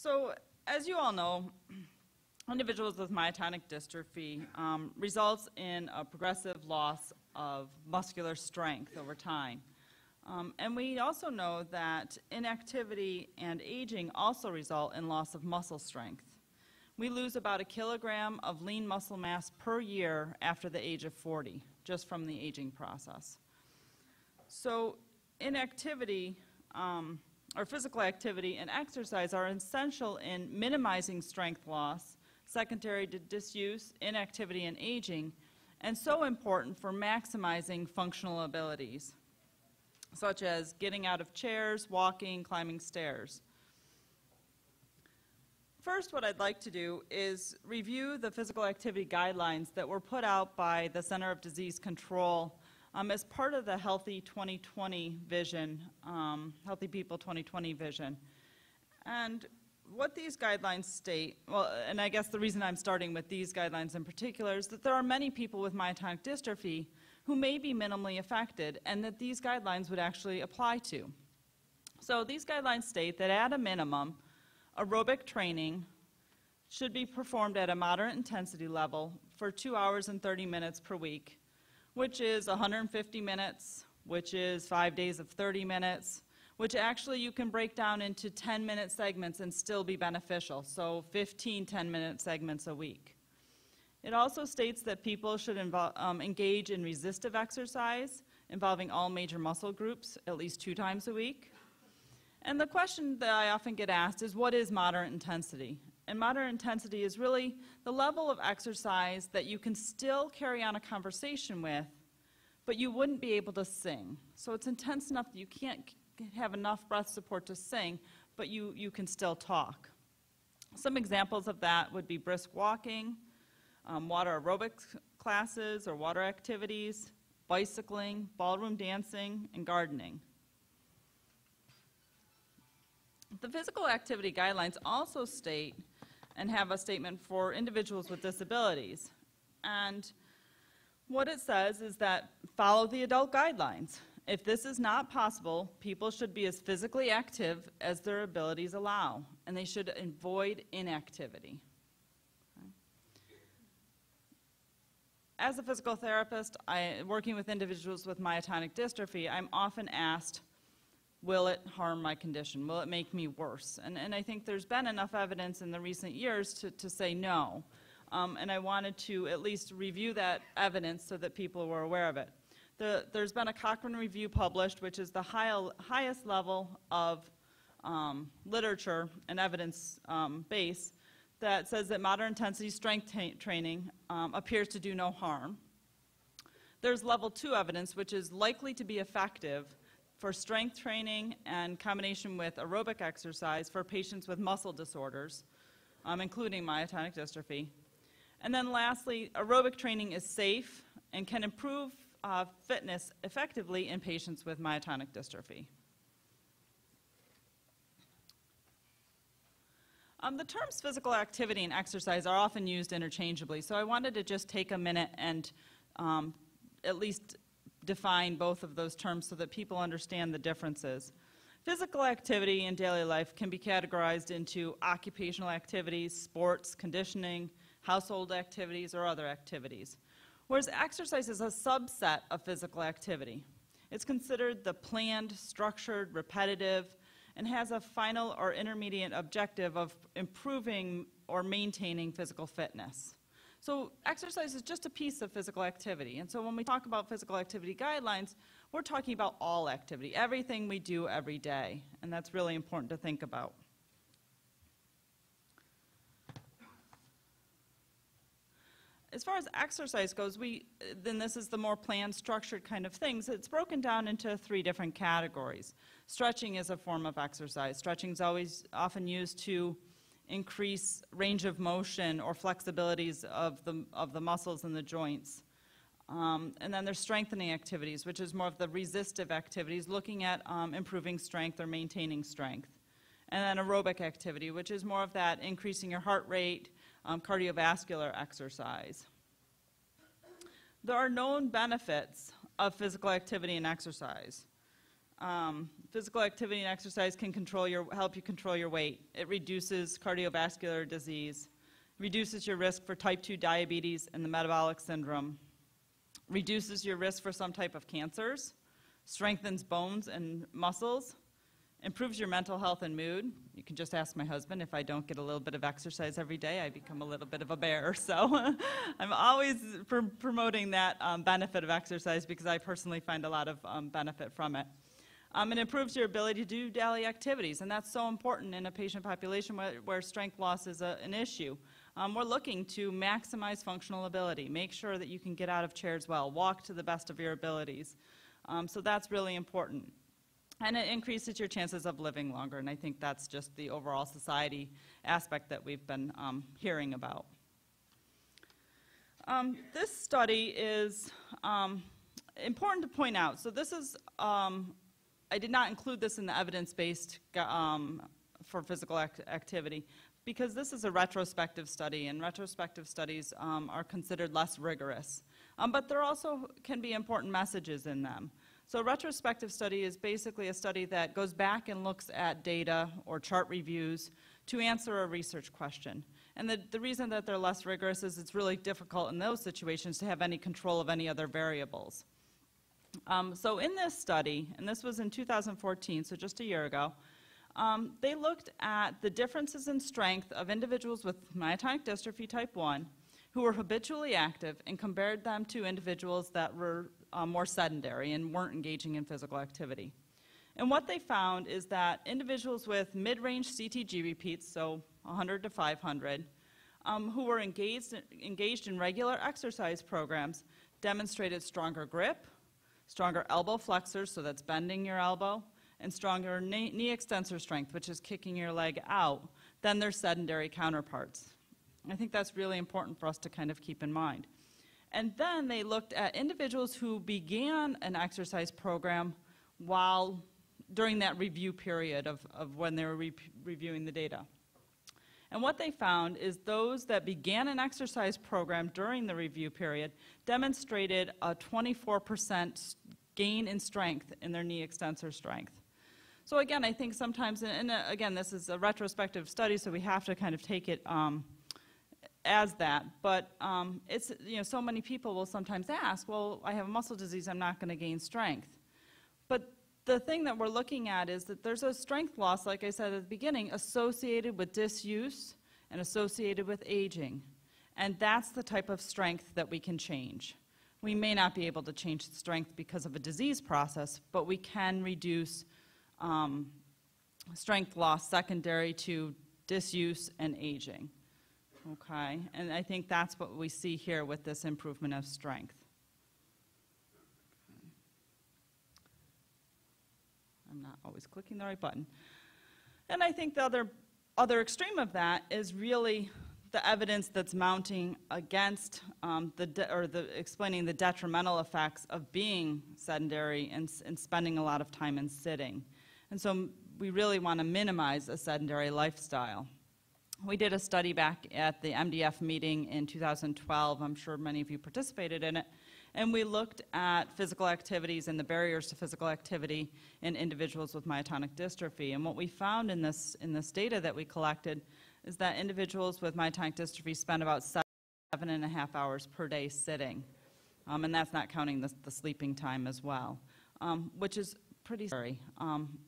So as you all know, individuals with myotonic dystrophy results in a progressive loss of muscular strength over time. And we also know that inactivity and aging also result in loss of muscle strength. We lose about 1 kilogram of lean muscle mass per year after the age of 40, just from the aging process. So inactivity, or physical activity and exercise are essential in minimizing strength loss, secondary to disuse, inactivity, and aging, and so important for maximizing functional abilities, such as getting out of chairs, walking, climbing stairs. First, what I'd like to do is review the physical activity guidelines that were put out by the Center for Disease Control as part of the Healthy 2020 vision, Healthy People 2020 vision. And what these guidelines state, well, and I guess the reason I'm starting with these guidelines in particular is that there are many people with myotonic dystrophy who may be minimally affected and that these guidelines would actually apply to. So these guidelines state that at a minimum, aerobic training should be performed at a moderate intensity level for 2 hours and 30 minutes per week, which is 150 minutes, which is 5 days of 30 minutes, which actually you can break down into 10-minute segments and still be beneficial, so 15 10-minute segments a week. It also states that people should engage in resistive exercise involving all major muscle groups at least 2 times a week. And the question that I often get asked is, what is moderate intensity? And moderate intensity is really the level of exercise that you can still carry on a conversation with, but you wouldn't be able to sing. So it's intense enough that you can't have enough breath support to sing, but you can still talk. Some examples of that would be brisk walking, water aerobics classes or water activities, bicycling, ballroom dancing, and gardening. The physical activity guidelines also state and have a statement for individuals with disabilities. And what it says is that follow the adult guidelines. If this is not possible, people should be as physically active as their abilities allow, and they should avoid inactivity. Okay. As a physical therapist, working with individuals with myotonic dystrophy, I'm often asked, will it harm my condition? Will it make me worse? And I think there's been enough evidence in the recent years to say no. And I wanted to at least review that evidence so that people were aware of it. There's been a Cochrane review published, which is the highest level of literature and evidence base that says that moderate intensity strength training appears to do no harm. There's level 2 evidence, which is likely to be effective for strength training and combination with aerobic exercise for patients with muscle disorders, including myotonic dystrophy. And then lastly, aerobic training is safe and can improve fitness effectively in patients with myotonic dystrophy. The terms physical activity and exercise are often used interchangeably, so I wanted to just take a minute and at least define both of those terms so that people understand the differences. Physical activity in daily life can be categorized into occupational activities, sports, conditioning, household activities, or other activities, whereas exercise is a subset of physical activity. It's considered the planned, structured, repetitive, and has a final or intermediate objective of improving or maintaining physical fitness. So exercise is just a piece of physical activity, and so when we talk about physical activity guidelines, we're talking about all activity, everything we do every day, and that's really important to think about. As far as exercise goes, then this is the more planned, structured kind of things. It's broken down into 3 different categories. Stretching is a form of exercise. Stretching is often used to increase range of motion or flexibilities of the muscles and the joints. And then there's strengthening activities, which is more of the resistive activities, looking at improving strength or maintaining strength. And then aerobic activity, which is more of that increasing your heart rate, cardiovascular exercise. There are known benefits of physical activity and exercise. Physical activity and exercise can help you control your weight. It reduces cardiovascular disease, reduces your risk for type 2 diabetes and the metabolic syndrome, reduces your risk for some type of cancers, strengthens bones and muscles, improves your mental health and mood. You can just ask my husband. If I don't get a little bit of exercise every day, I become a little bit of a bear. So I'm always promoting that benefit of exercise because I personally find a lot of benefit from it. It improves your ability to do daily activities, and that's so important in a patient population where strength loss is an issue. We're looking to maximize functional ability, make sure that you can get out of chairs well, walk to the best of your abilities. So that's really important. And it increases your chances of living longer, and I think that's just the overall society aspect that we've been hearing about. This study is important to point out. So this is I did not include this in the evidence-based for physical activity because this is a retrospective study, and retrospective studies are considered less rigorous. But there also can be important messages in them. So a retrospective study is basically a study that goes back and looks at data or chart reviews to answer a research question. And the reason that they're less rigorous is it's really difficult in those situations to have any control of any other variables. So in this study, and this was in 2014, so just a year ago, they looked at the differences in strength of individuals with myotonic dystrophy type 1 who were habitually active and compared them to individuals that were more sedentary and weren't engaging in physical activity. And what they found is that individuals with mid-range CTG repeats, so 100 to 500, who were engaged in regular exercise programs demonstrated stronger grip, stronger elbow flexors, so that's bending your elbow, and stronger knee extensor strength, which is kicking your leg out, than their sedentary counterparts. I think that's really important for us to kind of keep in mind. And then they looked at individuals who began an exercise program while during that review period of when they were reviewing the data. And what they found is those that began an exercise program during the review period demonstrated a 24% gain in strength in their knee extensor strength. So again, I think sometimes, and again, this is a retrospective study, so we have to kind of take it as that, but it's, you know, so many people will sometimes ask, well, I have a muscle disease, I'm not going to gain strength. But the thing that we're looking at is that there's a strength loss, like I said at the beginning, associated with disuse and associated with aging. And that's the type of strength that we can change. We may not be able to change strength because of a disease process, but we can reduce strength loss secondary to disuse and aging. Okay, and I think that's what we see here with this improvement of strength. I'm not always clicking the right button. And I think the other extreme of that is really the evidence that's mounting against explaining the detrimental effects of being sedentary and spending a lot of time in sitting. And so we really want to minimize a sedentary lifestyle. We did a study back at the MDF meeting in 2012. I'm sure many of you participated in it. And we looked at physical activities and the barriers to physical activity in individuals with myotonic dystrophy. And what we found in this data that we collected is that individuals with myotonic dystrophy spend about 7.5 hours per day sitting. And that's not counting the sleeping time as well, which is pretty scary,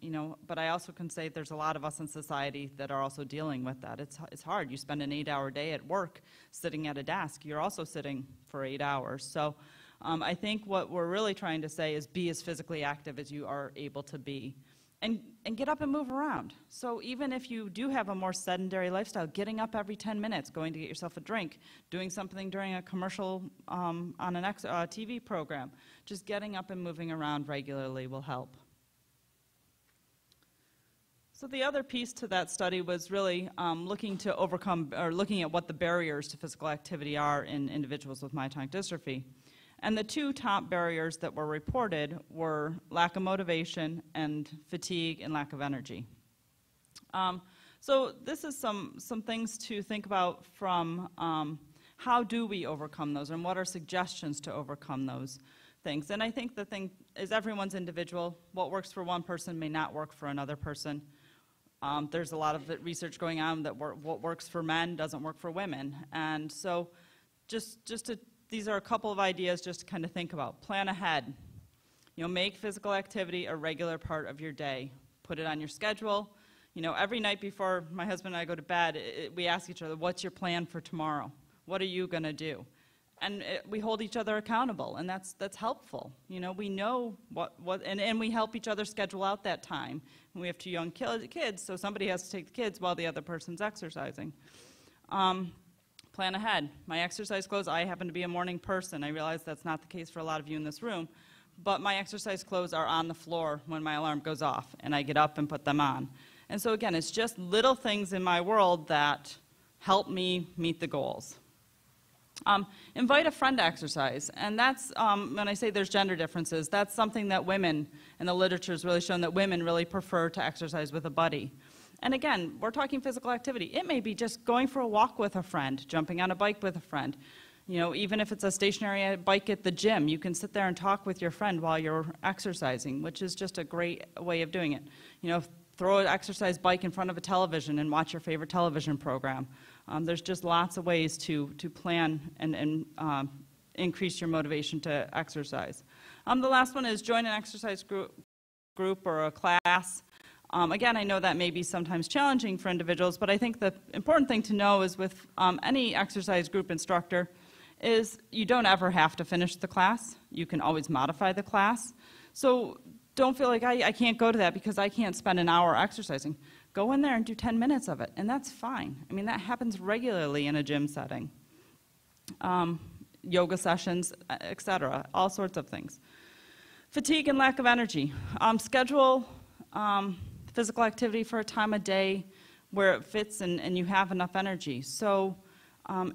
you know, but I also can say there's a lot of us in society that are also dealing with that. It's hard. You spend an 8-hour day at work sitting at a desk. You're also sitting for 8 hours. So I think what we're really trying to say is be as physically active as you are able to be and get up and move around. So even if you do have a more sedentary lifestyle, getting up every 10 minutes, going to get yourself a drink, doing something during a commercial on a TV program, just getting up and moving around regularly will help. So the other piece to that study was really looking to overcome, or looking at what the barriers to physical activity are in individuals with myotonic dystrophy. And the two top barriers that were reported were lack of motivation and fatigue and lack of energy. So this is some things to think about from how do we overcome those and what are suggestions to overcome those. things. And I think the thing is everyone's individual. What works for one person may not work for another person. There's a lot of research going on that what works for men doesn't work for women. And so these are a couple of ideas just to kind of think about. Plan ahead. You know, make physical activity a regular part of your day. Put it on your schedule. You know, every night before my husband and I go to bed, we ask each other, what's your plan for tomorrow? What are you going to do? And we hold each other accountable, and that's helpful. You know, we know and we help each other schedule out that time. And we have two young kids, so somebody has to take the kids while the other person's exercising. Plan ahead. My exercise clothes, I happen to be a morning person. I realize that's not the case for a lot of you in this room, but my exercise clothes are on the floor when my alarm goes off, and I get up and put them on. And so again, it's just little things in my world that help me meet the goals. Invite a friend to exercise, and that's, when I say there's gender differences, that's something that women, and the literature has really shown that women really prefer to exercise with a buddy. And again, we're talking physical activity. It may be just going for a walk with a friend, jumping on a bike with a friend. You know, even if it's a stationary bike at the gym, you can sit there and talk with your friend while you're exercising, which is just a great way of doing it. You know, throw an exercise bike in front of a television and watch your favorite television program. There's just lots of ways to plan and increase your motivation to exercise. The last one is join an exercise group or a class. Again, I know that may be sometimes challenging for individuals, but I think the important thing to know is with any exercise group instructor is you don't ever have to finish the class. You can always modify the class. So don't feel like I can't go to that because I can't spend an hour exercising. Go in there and do 10 minutes of it, and that's fine. I mean, that happens regularly in a gym setting. Yoga sessions, et cetera, all sorts of things. Fatigue and lack of energy. Schedule physical activity for a time of day where it fits and you have enough energy. So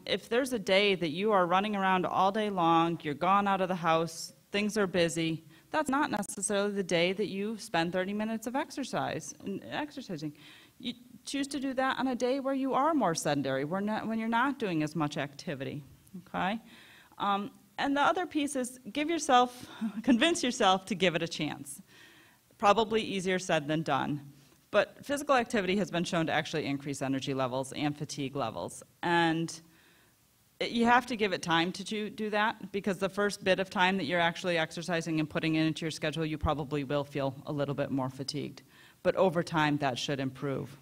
if there's a day that you are running around all day long, you're gone out of the house, things are busy, that's not necessarily the day that you spend 30 minutes of exercising. You choose to do that on a day where you are more sedentary, when you're not doing as much activity, okay? And the other piece is convince yourself to give it a chance. Probably easier said than done. But physical activity has been shown to actually increase energy levels and fatigue levels. And you have to give it time to do that, because the first bit of time that you're actually exercising and putting it into your schedule, you probably will feel a little bit more fatigued. But over time, that should improve.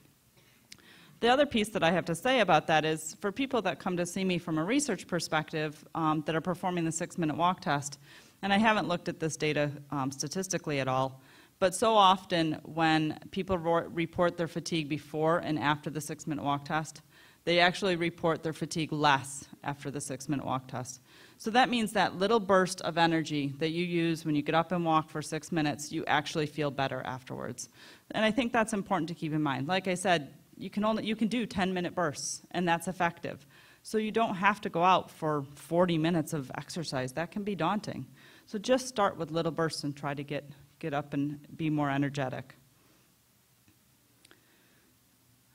The other piece that I have to say about that is for people that come to see me from a research perspective that are performing the 6-minute walk test, and I haven't looked at this data statistically at all, but so often when people report their fatigue before and after the 6-minute walk test, they actually report their fatigue less after the 6-minute walk test. So that means that little burst of energy that you use when you get up and walk for 6 minutes, you actually feel better afterwards. And I think that's important to keep in mind. Like I said, you can do 10-minute bursts, and that's effective. So you don't have to go out for 40 minutes of exercise. That can be daunting. So just start with little bursts and try to get up and be more energetic.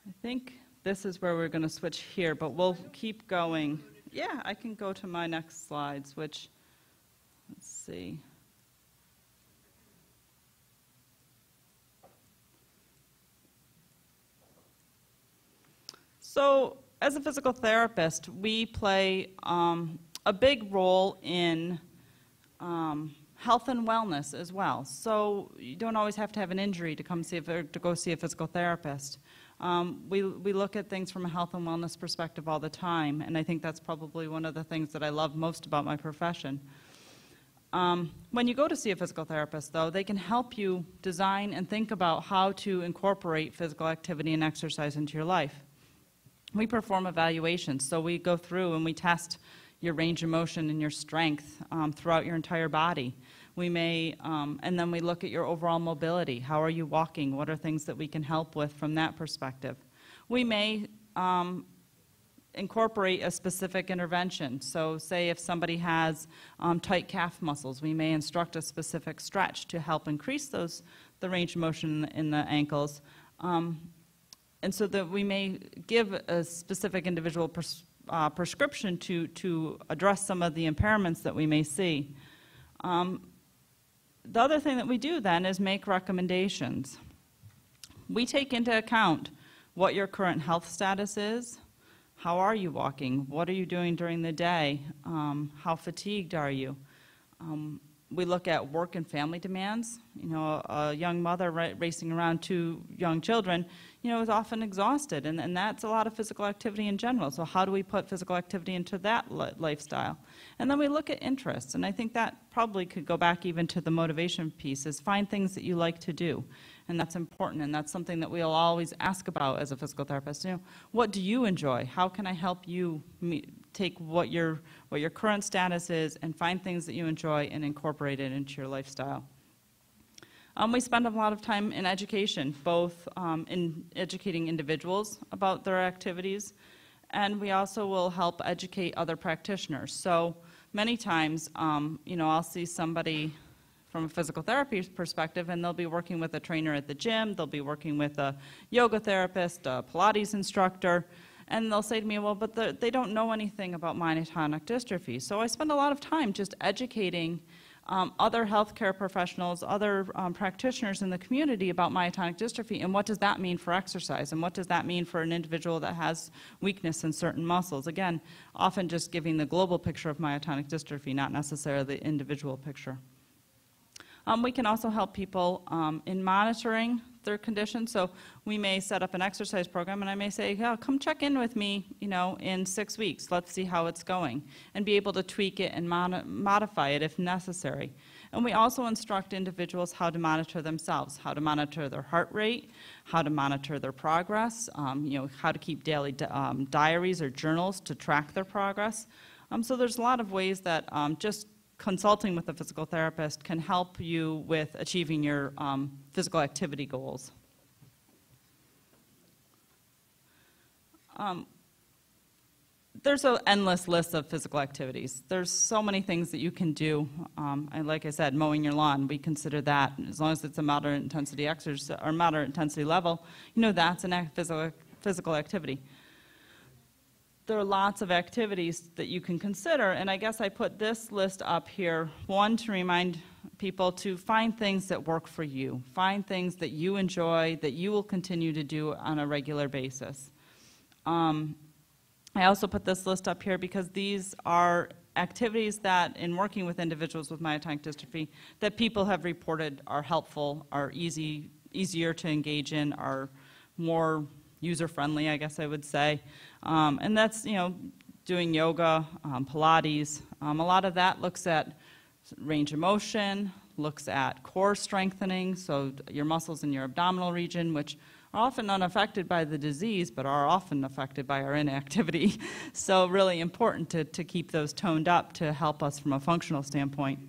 I think this is where we're going to switch here, but we'll keep going. Yeah, I can go to my next slides, which, let's see. So as a physical therapist, we play a big role in health and wellness as well. So you don't always have to have an injury to come see to go see a physical therapist. We look at things from a health and wellness perspective all the time, and I think that's probably one of the things that I love most about my profession. When you go to see a physical therapist, though, they can help you design and think about how to incorporate physical activity and exercise into your life. We perform evaluations, so we go through and we test your range of motion and your strength throughout your entire body. We may, and then we look at your overall mobility. How are you walking? What are things that we can help with from that perspective? We may incorporate a specific intervention. So say if somebody has tight calf muscles, we may instruct a specific stretch to help increase the range of motion in the ankles. And so that we may give a specific individual prescription to address some of the impairments that we may see. The other thing that we do then is make recommendations. We take into account what your current health status is. How are you walking? What are you doing during the day? How fatigued are you? We look at work and family demands. You know, a young mother racing around two young children, you know, is often exhausted, and that's a lot of physical activity in general. So how do we put physical activity into that lifestyle? And then we look at interests, and I think that probably could go back even to the motivation piece, is find things that you like to do, and that's important, and that's something that we'll always ask about as a physical therapist. You know, what do you enjoy? How can I help you take what your current status is and find things that you enjoy and incorporate it into your lifestyle? We spend a lot of time in education, both in educating individuals about their activities, and we also will help educate other practitioners. So many times, you know, I'll see somebody from a physical therapy perspective, and they'll be working with a trainer at the gym, they'll be working with a yoga therapist, a Pilates instructor, and they'll say to me, well, but they don't know anything about myotonic dystrophy. So I spend a lot of time just educating other healthcare professionals, other practitioners in the community about myotonic dystrophy and what does that mean for exercise and what does that mean for an individual that has weakness in certain muscles. Again, often just giving the global picture of myotonic dystrophy, not necessarily the individual picture. We can also help people in monitoring their condition. So we may set up an exercise program, and I may say, yeah, come check in with me, you know, in 6 weeks. Let's see how it's going, and be able to tweak it and modify it if necessary. And we also instruct individuals how to monitor themselves, how to monitor their heart rate, how to monitor their progress, you know, how to keep daily diaries or journals to track their progress. So there's a lot of ways that just consulting with a physical therapist can help you with achieving your physical activity goals. There's an endless list of physical activities. There's so many things that you can do. And like I said, mowing your lawn, we consider that, as long as it's a moderate intensity exercise or moderate intensity level, you know, that's a physical activity. There are lots of activities that you can consider, and I guess I put this list up here, one, to remind people to find things that work for you, find things that you enjoy, that you will continue to do on a regular basis. I also put this list up here because these are activities that, in working with individuals with myotonic dystrophy, that people have reported are helpful, are easier to engage in, are more user-friendly, I guess I would say. And that's, you know, doing yoga, Pilates. A lot of that looks at range of motion, looks at core strengthening, so your muscles in your abdominal region, which are often unaffected by the disease, but are often affected by our inactivity. So really important to keep those toned up to help us from a functional standpoint.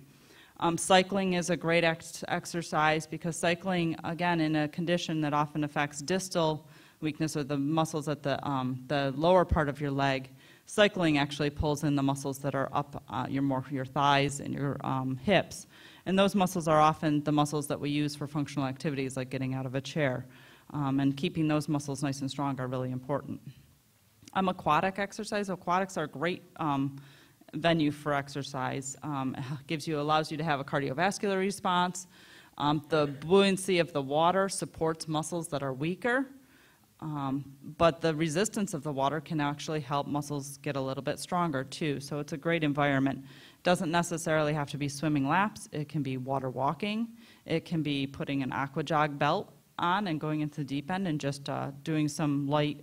Cycling is a great exercise because cycling, again, in a condition that often affects distal weakness or the muscles at the lower part of your leg, cycling actually pulls in the muscles that are up your thighs and your hips. And those muscles are often the muscles that we use for functional activities like getting out of a chair. And keeping those muscles nice and strong are really important. Aquatic exercise. Aquatics are a great venue for exercise. Allows you to have a cardiovascular response. The buoyancy of the water supports muscles that are weaker. But the resistance of the water can actually help muscles get a little bit stronger too, so it's a great environment. Doesn't necessarily have to be swimming laps, it can be water walking, it can be putting an aqua jog belt on and going into the deep end and just doing some light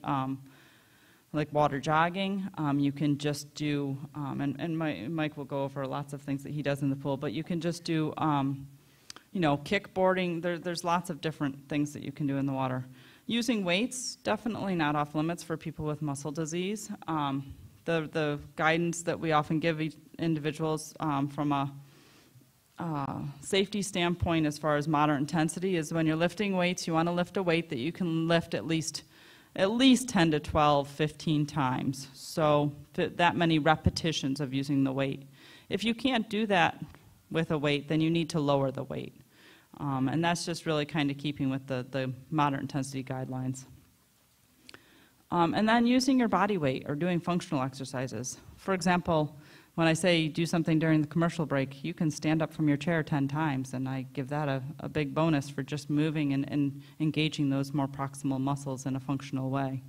like water jogging. You can just do, and Mike will go over lots of things that he does in the pool, but you can just do you know, kickboarding. There's lots of different things that you can do in the water. Using weights, definitely not off limits for people with muscle disease. The guidance that we often give individuals from a safety standpoint as far as moderate intensity is when you're lifting weights, you want to lift a weight that you can lift at least 10 to 12, 15 times. So that many repetitions of using the weight. If you can't do that with a weight, then you need to lower the weight. And that's just really kind of keeping with the moderate intensity guidelines. And then using your body weight or doing functional exercises. For example, when I say do something during the commercial break, you can stand up from your chair 10 times, and I give that a big bonus for just moving and engaging those more proximal muscles in a functional way.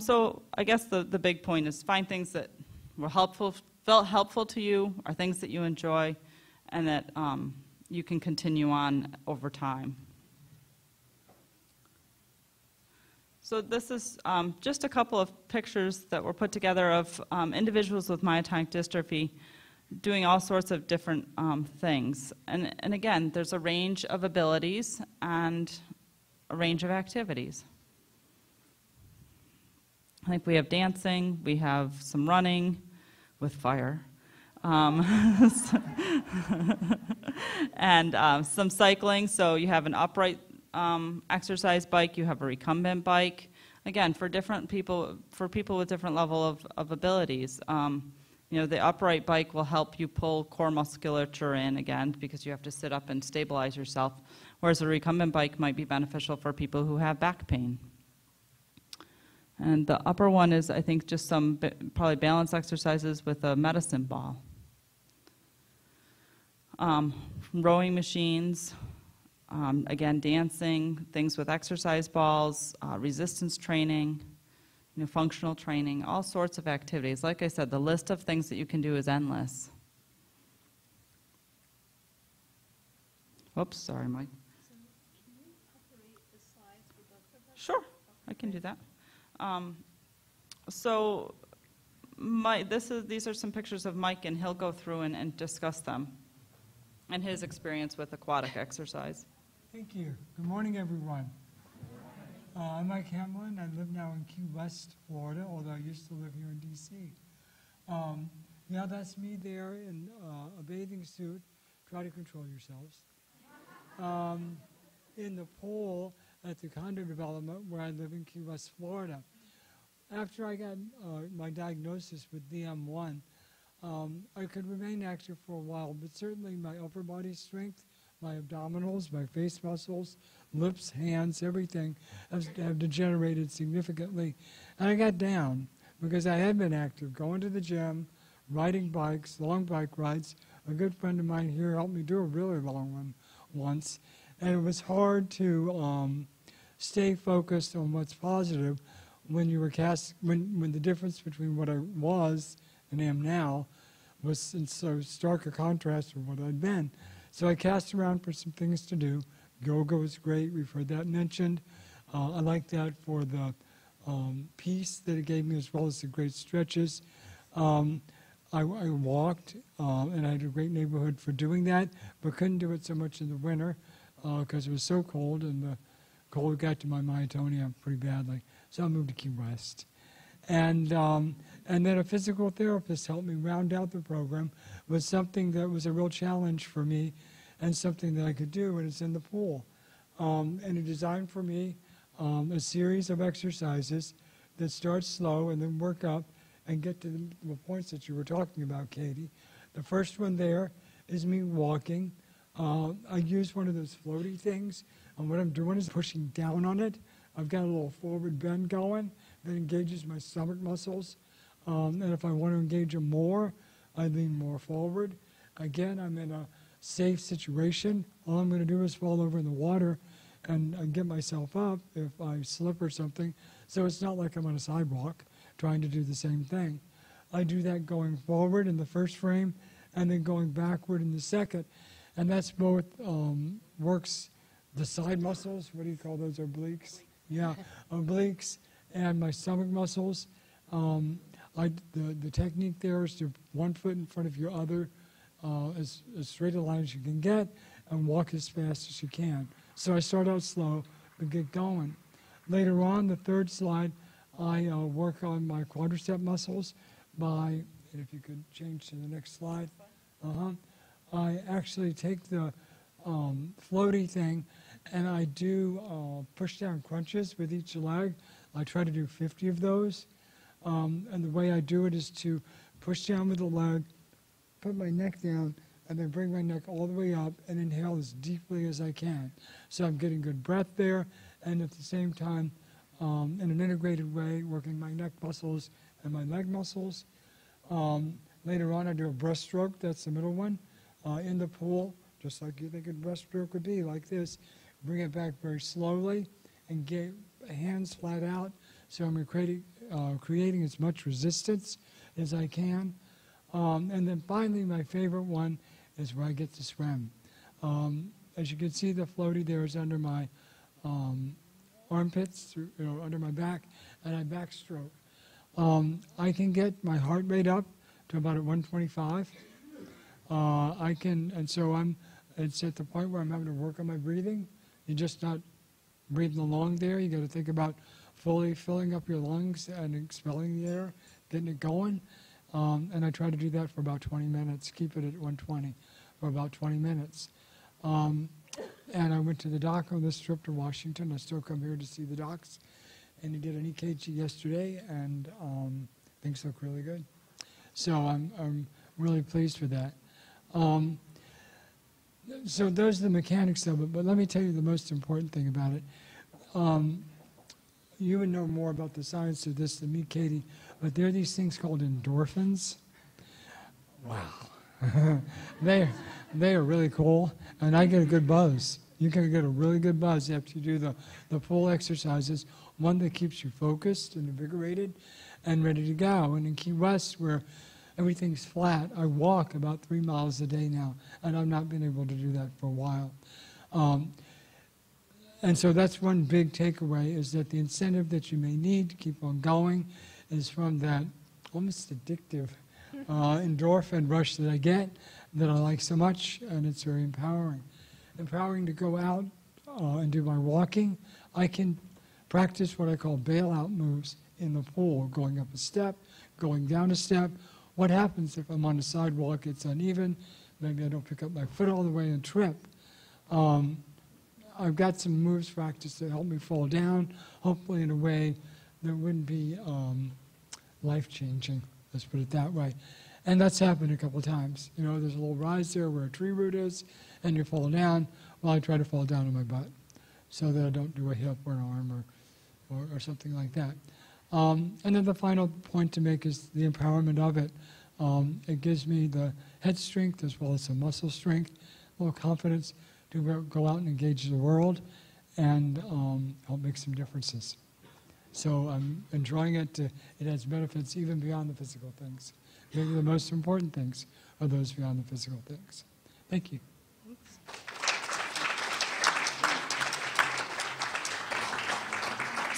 So I guess the big point is find things that were helpful, felt helpful to you, or things that you enjoy, and that you can continue on over time. So this is just a couple of pictures that were put together of individuals with myotonic dystrophy doing all sorts of different things. And again, there's a range of abilities and a range of activities. I think we have dancing, we have some running with fire, and some cycling. So you have an upright exercise bike, you have a recumbent bike. Again, for different people, for people with different level of abilities. You know, the upright bike will help you pull core musculature in again because you have to sit up and stabilize yourself, whereas a recumbent bike might be beneficial for people who have back pain. And the upper one is, I think, just some probably balance exercises with a medicine ball. Rowing machines, again, dancing, things with exercise balls, resistance training, you know, functional training, all sorts of activities. Like I said, the list of things that you can do is endless. Oops, sorry, Mike. So can you operate the slides for both of them? Sure, okay. I can do that. So these are some pictures of Mike, and he'll go through and discuss them and his experience with aquatic exercise. Thank you. Good morning, everyone. I'm Mike Hamlin. I live now in Key West, Florida, although I used to live here in D.C. Now that's me there in a bathing suit. Try to control yourselves. In the pool at the condo development where I live in Key West, Florida. After I got my diagnosis with DM1, I could remain active for a while, but certainly my upper body strength, my abdominals, my face muscles, lips, hands, everything have degenerated significantly. And I got down because I had been active, going to the gym, riding bikes, long bike rides. A good friend of mine here helped me do a really long one once. And it was hard to stay focused on what's positive when you were when the difference between what I was and am now was in so stark a contrast from what I'd been. So I cast around for some things to do. Yoga was great. We've heard that mentioned. I like that for the peace that it gave me, as well as the great stretches. I walked, and I had a great neighborhood for doing that, but couldn't do it so much in the winter, because it was so cold, and the cold got to my myotonia pretty badly. So I moved to Key West. And then a physical therapist helped me round out the program with something that was a real challenge for me and something that I could do, and it's in the pool. And it designed for me a series of exercises that start slow and then work up and get to the points that you were talking about, Katie. The first one there is me walking. I use one of those floaty things, and what I'm doing is pushing down on it. I've got a little forward bend going that engages my stomach muscles, and if I want to engage them more, I lean more forward. Again, I'm in a safe situation. All I'm going to do is fall over in the water and get myself up if I slip or something, so it's not like I'm on a sidewalk trying to do the same thing. I do that going forward in the first frame and then going backward in the second. And that's both works the side muscles, what do you call those, obliques? Yeah, obliques, and my stomach muscles. The technique there is to one foot in front of your other, as straight a line as you can get, and walk as fast as you can. So I start out slow, but get going. Later on, the third slide, I work on my quadricep muscles by, and if you could change to the next slide. I actually take the floaty thing, and I do push-down crunches with each leg. I try to do 50 of those. And the way I do it is to push down with the leg, put my neck down, and then bring my neck all the way up and inhale as deeply as I can. So I'm getting good breath there, and at the same time, in an integrated way, working my neck muscles and my leg muscles. Later on, I do a breaststroke. That's the middle one. In the pool, just like you think a breaststroke would be, like this. Bring it back very slowly and get hands flat out. So I'm creating as much resistance as I can. And then finally, my favorite one is where I get to swim. As you can see, the floaty there is under my armpits, under my back, and I backstroke. I can get my heart rate up to about at 125. It's at the point where I'm having to work on my breathing. You're just not breathing along there. You got to think about fully filling up your lungs and expelling the air, getting it going. And I try to do that for about 20 minutes, keep it at 120 for about 20 minutes. And I went to the doc on this trip to Washington. I still come here to see the docs. And he did an EKG yesterday, and things look really good. So I'm really pleased with that. So those are the mechanics of it, but let me tell you the most important thing about it. You would know more about the science of this than me, Katie, but there are these things called endorphins. Wow. They are really cool, and I get a good buzz. You can get a really good buzz after you do the full exercises, one that keeps you focused and invigorated and ready to go. And in Key West, where everything's flat, I walk about 3 miles a day now, and I've not been able to do that for a while. And so that's one big takeaway, is that the incentive that you may need to keep on going is from that almost addictive endorphin rush that I get, that I like so much, and it's very empowering. Empowering to go out and do my walking. I can practice what I call bailout moves in the pool, going up a step, going down a step. What happens if I'm on the sidewalk, it's uneven, maybe I don't pick up my foot all the way and trip. I've got some moves practice to help me fall down, hopefully in a way that wouldn't be life-changing, let's put it that way. And that's happened a couple of times. You know, there's a little rise there where a tree root is, and you fall down. Well, I try to fall down on my butt so that I don't do a hip or an arm or something like that. And then the final point to make is the empowerment of it. It gives me the head strength as well as the muscle strength, a little confidence to go out and engage the world and help make some differences. So I'm enjoying it. It has benefits even beyond the physical things. Maybe the most important things are those beyond the physical things. Thank you. Thanks.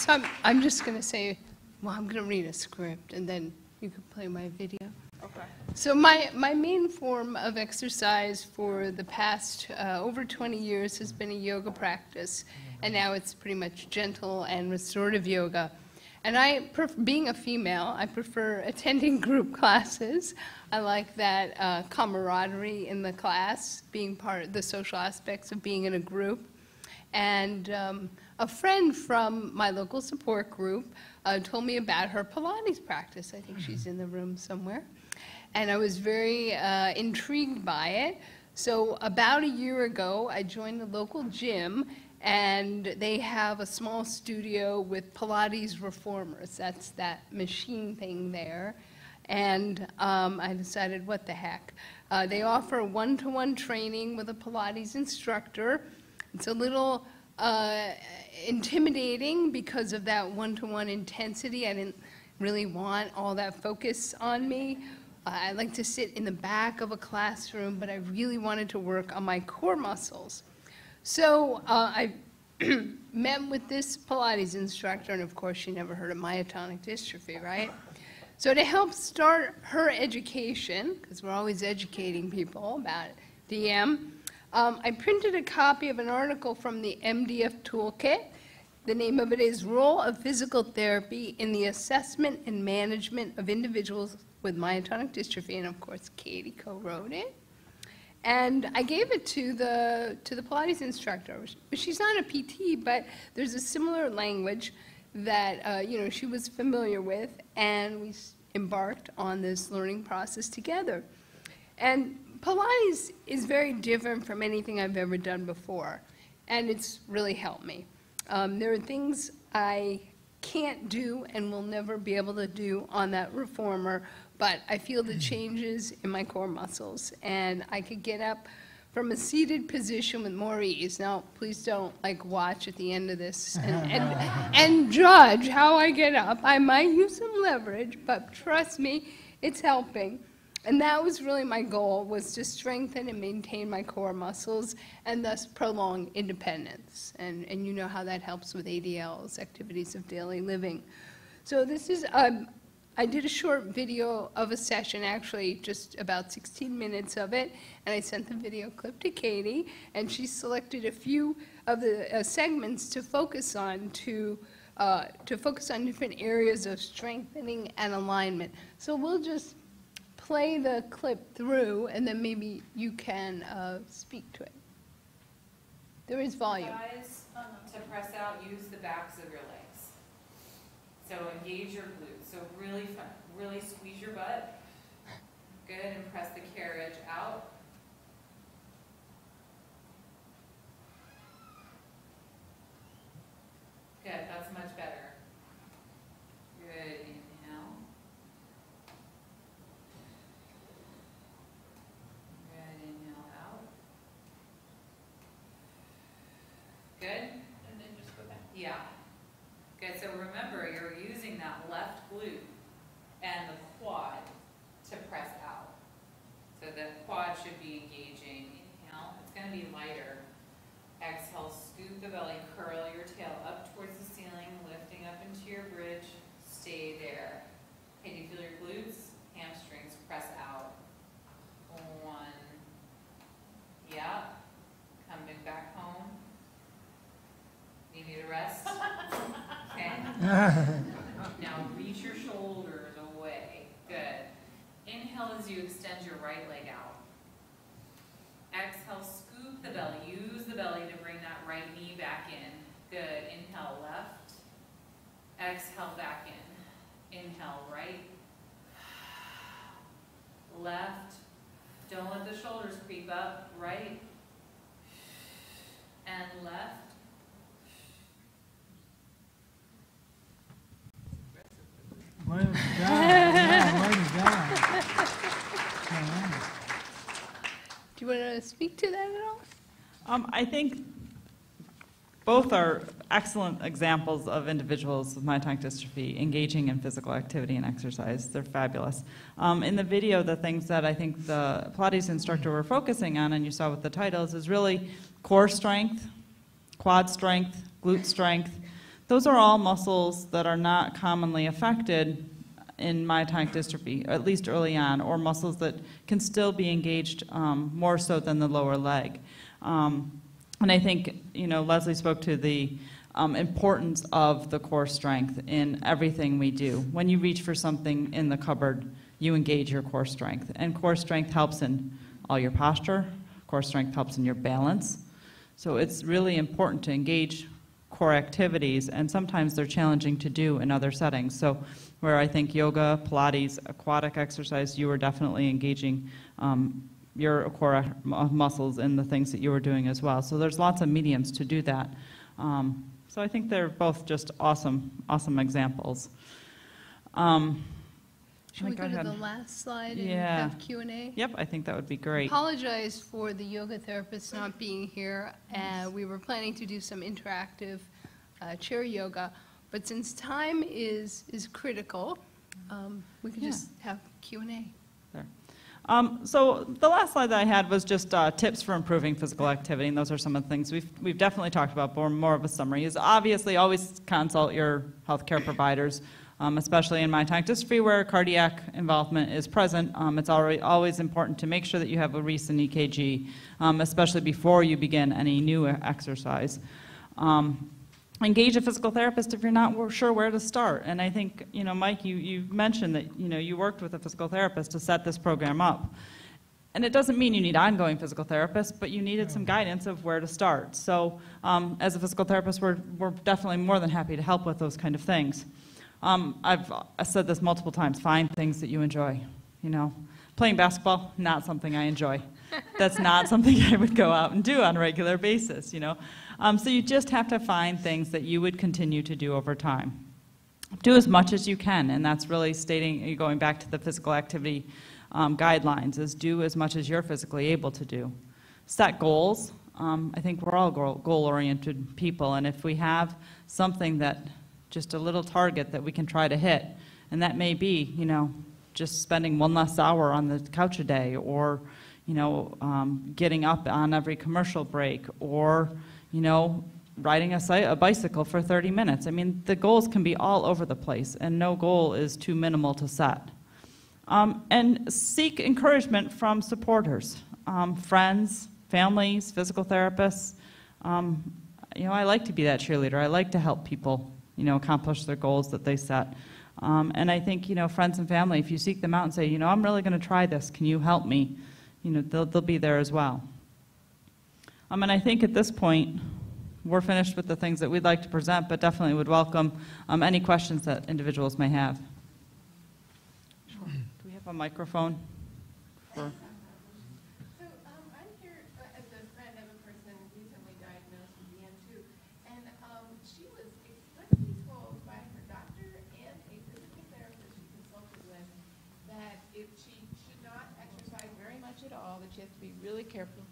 So I'm just going to say, well, I'm going to read a script, and then you can play my video. Okay. So my main form of exercise for the past over 20 years has been a yoga practice, and now it's pretty much gentle and restorative yoga. And being a female, I prefer attending group classes. I like that camaraderie in the class, being part of the social aspects of being in a group. And a friend from my local support group told me about her Pilates practice. I think she's in the room somewhere. And I was very intrigued by it. So about a year ago, I joined the local gym, and they have a small studio with Pilates reformers. That's that machine thing there. And I decided, what the heck. They offer one-to-one training with a Pilates instructor. It's a little intimidating because of that one-to-one intensity. I didn't really want all that focus on me. I like to sit in the back of a classroom, but I really wanted to work on my core muscles. So I met with this Pilates instructor, and of course she never heard of myotonic dystrophy, right? So to help start her education, because we're always educating people about DM, I printed a copy of an article from the MDF toolkit. The name of it is Role of Physical Therapy in the Assessment and Management of Individuals with Myotonic Dystrophy, and of course Katie co-wrote it. And I gave it to the Pilates instructor. She's not a PT, but there's a similar language that she was familiar with, and we embarked on this learning process together. And Pilates is very different from anything I've ever done before, and it's really helped me. There are things I can't do and will never be able to do on that reformer, but I feel the changes in my core muscles, and I could get up from a seated position with more ease. Now, please don't like watch at the end of this and judge how I get up. I might use some leverage, but trust me, it's helping. And that was really my goal, was to strengthen and maintain my core muscles and thus prolong independence. And you know how that helps with ADLs, activities of daily living. So this is, I did a short video of a session, actually just about 16 minutes of it, and I sent the video clip to Katie, and she selected a few of the segments to focus on to focus on different areas of strengthening and alignment. So we'll just play the clip through, and then maybe you can speak to it. There is volume. Guys, to press out, use the backs of your legs. So engage your glutes. So really fun, really squeeze your butt. Good, and press the carriage out. Good, that's much better. Good. Good? And then just go back. Yeah. Good, so remember you're using that left glute and the quad to press out. So the quad should be engaging. Inhale, it's going to be lighter. Exhale, scoop the belly, curl your tail up towards the ceiling, lifting up into your bridge. Stay there. Okay, do you feel your glutes? Hamstrings, press out. One. Yeah. Coming back home. You need a rest, okay? Now reach your shoulders away, good. Inhale as you extend your right leg out. Exhale, scoop the belly, use the belly to bring that right knee back in. Good, inhale left, exhale back in. Inhale right, left. Don't let the shoulders creep up, right, and left. Way to God. Yeah, way to God. Yeah. Do you want to speak to that at all? I think both are excellent examples of individuals with myotonic dystrophy engaging in physical activity and exercise. They're fabulous. In the video, the things that I think the Pilates instructor were focusing on, and you saw with the titles, is really core strength, quad strength, glute strength. Those are all muscles that are not commonly affected in myotonic dystrophy, at least early on, or muscles that can still be engaged more so than the lower leg. And I think, you know, Leslie spoke to the importance of the core strength in everything we do. When you reach for something in the cupboard, you engage your core strength. And core strength helps in all your posture. Core strength helps in your balance. So it's really important to engage core activities, and sometimes they're challenging to do in other settings. So where I think yoga, Pilates, aquatic exercise, you were definitely engaging your core muscles in the things that you were doing as well. So there's lots of mediums to do that. So I think they're both just awesome, awesome examples. Should we go ahead to the last slide and have Q&A? Yep, I think that would be great. I apologize for the yoga therapist not being here. We were planning to do some interactive chair yoga, but since time is critical, we could just have Q&A. There. So the last slide that I had was just tips for improving physical activity, and those are some of the things we've definitely talked about, but more of a summary is obviously always consult your healthcare providers. Especially in myotonic dystrophy where cardiac involvement is present, it's always important to make sure that you have a recent EKG, especially before you begin any new exercise. Engage a physical therapist if you're not sure where to start. And I think, you know, Mike, you mentioned that, you know, you worked with a physical therapist to set this program up. And it doesn't mean you need ongoing physical therapists, but you needed some guidance of where to start. So as a physical therapist, we're definitely more than happy to help with those kind of things. I've said this multiple times, find things that you enjoy, you know. Playing basketball, not something I enjoy. That's not something I would go out and do on a regular basis, you know. So you just have to find things that you would continue to do over time. do as much as you can, and that's really stating, going back to the physical activity guidelines, is do as much as you're physically able to do. Set goals. I think we're all goal-oriented people, and if we have something that, just a little target that we can try to hit, and that may be, you know, just spending one less hour on the couch a day, or, you know, getting up on every commercial break, or, you know, riding a bicycle for 30 minutes. I mean, the goals can be all over the place, and no goal is too minimal to set. And seek encouragement from supporters, friends, families, physical therapists. You know, I like to be that cheerleader. I like to help people, you know, accomplish their goals that they set. And I think, you know, friends and family, if you seek them out and say, you know, I'm really going to try this, can you help me? You know, they'll be there as well. And I think at this point, we're finished with the things that we'd like to present, but definitely would welcome any questions that individuals may have. Sure. Do we have a microphone? For careful.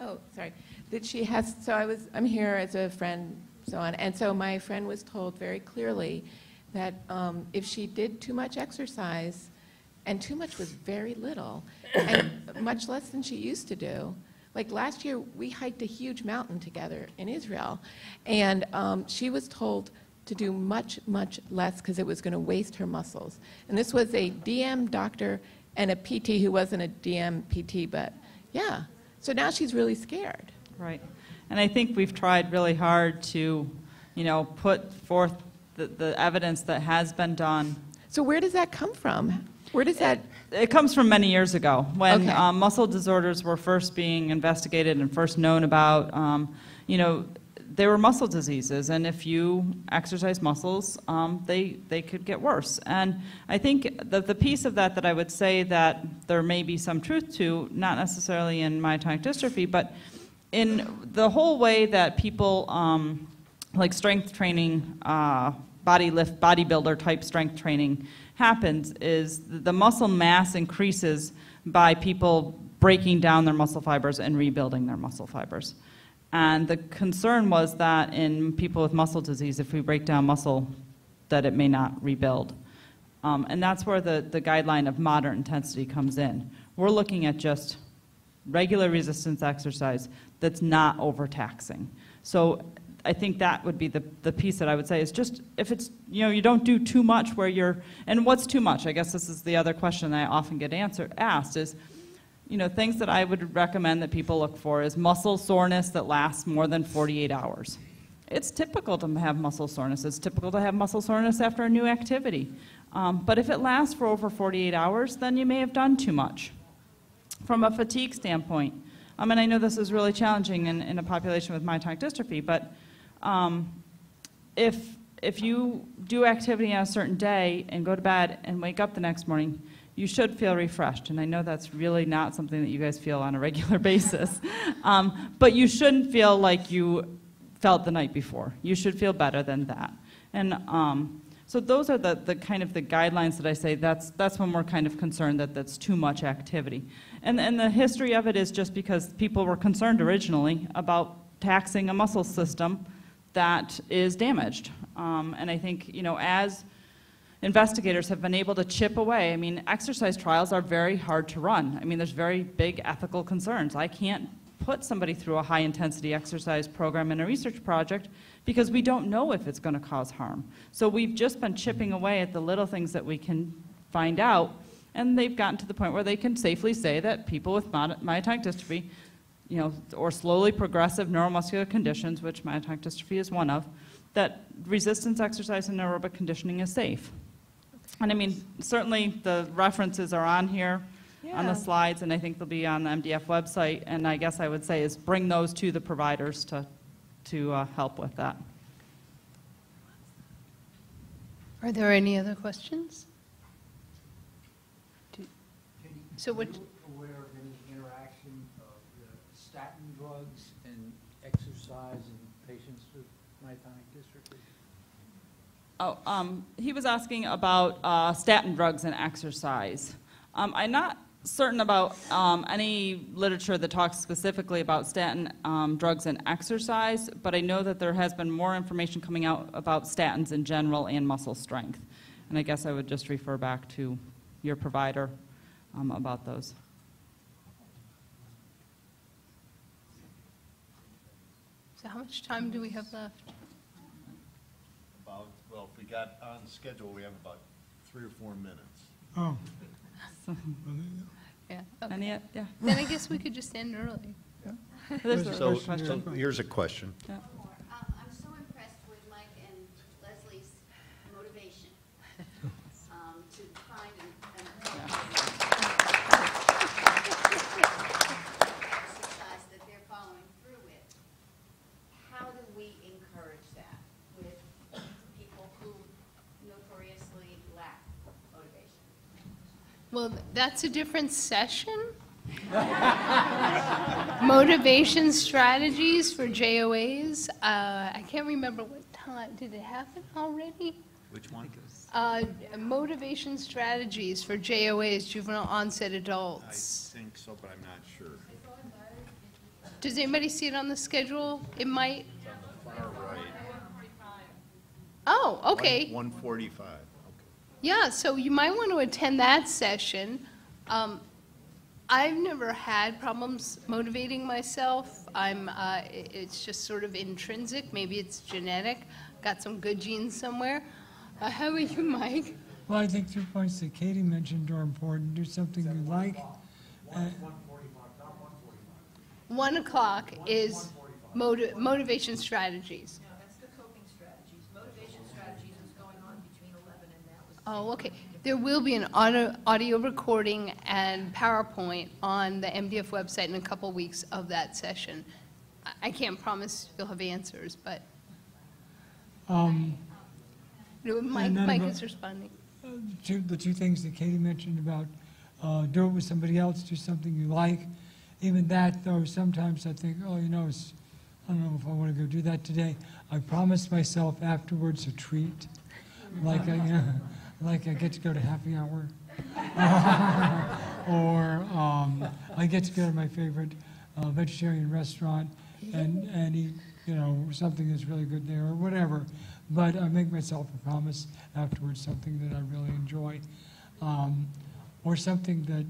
Oh, sorry. That she has, so I'm here as a friend, so on, and so my friend was told very clearly that if she did too much exercise, and too much was very little, and much less than she used to do, like last year we hiked a huge mountain together in Israel, and she was told to do much, much less because it was going to waste her muscles. And this was a DM doctor and a PT who wasn't a DM PT, but yeah, so now she's really scared. Right, and I think we've tried really hard to, you know, put forth the evidence that has been done. So where does that come from? Where does that? It comes from many years ago when okay. Muscle disorders were first being investigated and first known about. You know, they were muscle diseases, and if you exercise muscles, they could get worse. And I think the piece of that I would say that there may be some truth to, not necessarily in myotonic dystrophy, but in the whole way that people, like strength training, body lift, bodybuilder type strength training happens, is the muscle mass increases by people breaking down their muscle fibers and rebuilding their muscle fibers. And the concern was that in people with muscle disease, if we break down muscle, that it may not rebuild. And that's where the guideline of moderate intensity comes in. We're looking at just regular resistance exercise that's not overtaxing. So I think that would be the piece that I would say is just, if it's, you know, you don't do too much where you're, and what's too much? I guess this is the other question that I often get asked is, you know, things that I would recommend that people look for is muscle soreness that lasts more than 48 hours. It's typical to have muscle soreness. It's typical to have muscle soreness after a new activity. But if it lasts for over 48 hours, then you may have done too much. From a fatigue standpoint, and I know this is really challenging in a population with myotonic dystrophy, but if you do activity on a certain day and go to bed and wake up the next morning, you should feel refreshed, and I know that's really not something that you guys feel on a regular basis. But you shouldn't feel like you felt the night before. You should feel better than that. And so those are the kind of the guidelines that I say that's when we're kind of concerned that that's too much activity. And the history of it is just because people were concerned originally about taxing a muscle system that is damaged. And I think, you know, as investigators have been able to chip away. I mean, exercise trials are very hard to run. I mean, there's very big ethical concerns. I can't put somebody through a high-intensity exercise program in a research project because we don't know if it's going to cause harm. So we've just been chipping away at the little things that we can find out, and they've gotten to the point where they can safely say that people with myotonic dystrophy, you know, or slowly progressive neuromuscular conditions, which myotonic dystrophy is one of, that resistance exercise and aerobic conditioning is safe. And I mean, certainly the references are on here, yeah, on the slides, and I think they'll be on the MDF website, and I guess I would say is bring those to the providers to help with that. Are there any other questions? So what? Are you aware of any interaction of the statin drugs and exercise in patients with myotonic dystrophy? Oh, he was asking about statin drugs and exercise. I'm not certain about any literature that talks specifically about statin drugs and exercise, but I know that there has been more information coming out about statins in general and muscle strength. And I guess I would just refer back to your provider about those. So how much time do we have left? About, well, if we got on schedule, we have about 3 or 4 minutes. Oh. Yeah. Okay. And yet, yeah. Then I guess we could just end early. Yeah. So here's a question. Yeah. I'm so impressed with Mike and Leslie's motivation to find and exercise that they're following through with. How do we encourage that with people who notoriously lack motivation? Well, that's a different session. Motivation strategies for JOAs. I can't remember what time. Did it happen already? Which one? Motivation strategies for JOAs, juvenile onset adults. I think so, but I'm not sure. Does anybody see it on the schedule? It might. It's on the far right. Oh, okay. 145. Yeah, so you might want to attend that session. I've never had problems motivating myself. It's just sort of intrinsic. Maybe it's genetic. Got some good genes somewhere. How are you, Mike? Well, I think 2 points that Katie mentioned are important. Do something you like. 1 o'clock is motivation strategies. Oh, okay. There will be an audio recording and PowerPoint on the MDF website in a couple weeks of that session. I can't promise you'll have answers, but Mike is responding. The two things that Katie mentioned about do it with somebody else, do something you like. Even that, though, sometimes I think, oh, you know, I don't know if I want to go do that today. I promised myself afterwards a treat, like I, you know. Like I get to go to happy hour, or I get to go to my favorite vegetarian restaurant and eat, you know, something that's really good there or whatever. But I make myself a promise afterwards, something that I really enjoy, or something that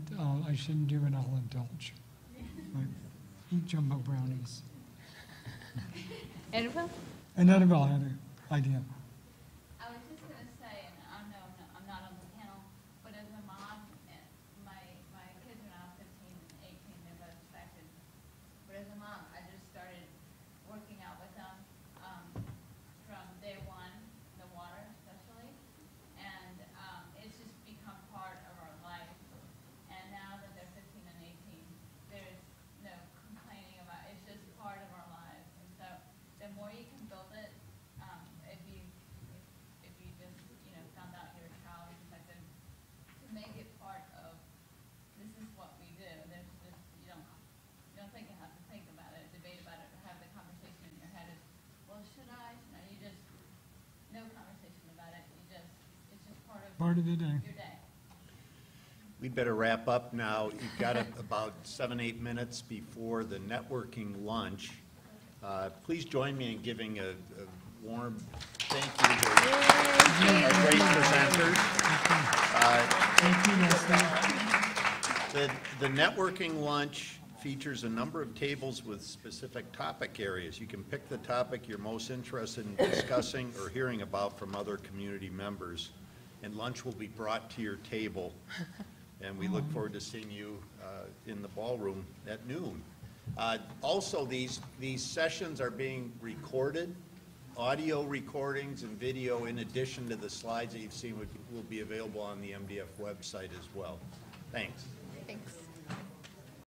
I shouldn't do and I'll indulge. Like eat jumbo brownies. Annabelle? And Annabelle had an idea. Part of the day. We'd better wrap up now. You've got about 7 or 8 minutes before the networking lunch. Please join me in giving a warm thank you to our great presenters. The networking lunch features a number of tables with specific topic areas. You can pick the topic you're most interested in discussing or hearing about from other community members. And lunch will be brought to your table. And we look forward to seeing you in the ballroom at noon. Also, these sessions are being recorded. Audio recordings and video, in addition to the slides that you've seen, will be available on the MDF website as well. Thanks. Thanks.